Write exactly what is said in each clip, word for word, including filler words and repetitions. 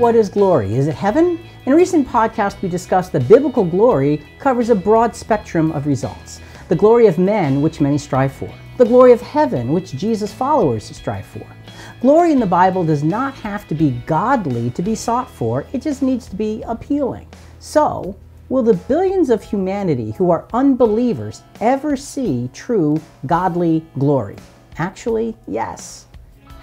what is glory? Is it heaven? In a recent podcast, we discussed that biblical glory covers a broad spectrum of results. The glory of men, which many strive for. The glory of heaven, which Jesus' followers strive for. Glory in the Bible does not have to be godly to be sought for, it just needs to be appealing. So, will the billions of humanity who are unbelievers ever see true godly glory? Actually, yes.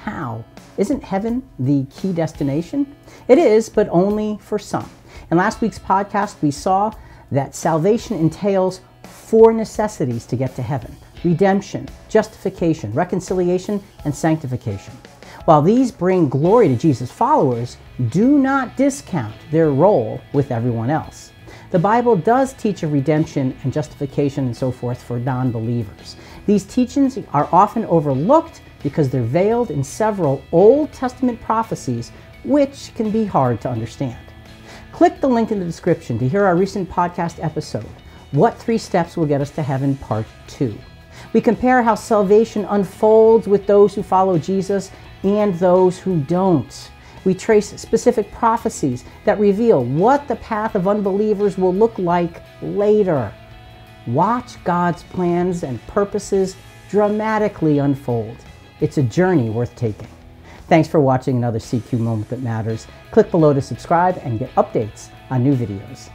How? Isn't heaven the key destination? It is, but only for some. In last week's podcast, we saw that salvation entails four necessities to get to heaven: redemption, justification, reconciliation, and sanctification. While these bring glory to Jesus' followers, do not discount their role with everyone else. The Bible does teach of redemption and justification and so forth for non-believers. These teachings are often overlooked because they're veiled in several Old Testament prophecies, which can be hard to understand. Click the link in the description to hear our recent podcast episode, What Three Steps Will Get Us to Heaven, Part two. We compare how salvation unfolds with those who follow Jesus and those who don't. We trace specific prophecies that reveal what the path of unbelievers will look like later. Watch God's plans and purposes dramatically unfold. It's a journey worth taking. Thanks for watching another C Q Moment That Matters. Click below to subscribe and get updates on new videos.